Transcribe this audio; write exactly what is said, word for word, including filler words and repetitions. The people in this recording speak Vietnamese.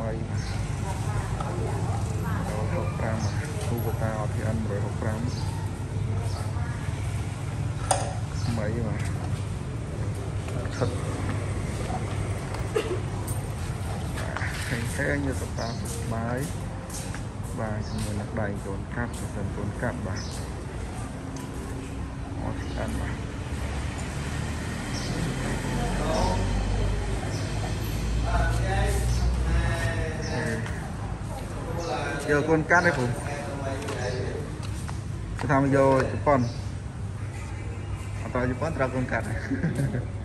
mấy rồi học pram khu của tao thì anh rồi học pram mấy mà thật thành sẽ như tập ta máy và người nắp đầy tốn cáp và dần tốn cáp và ngon thích ăn mà giờ con cát đấy phụ tham vô con. Atau Jepang terlalu kongkar.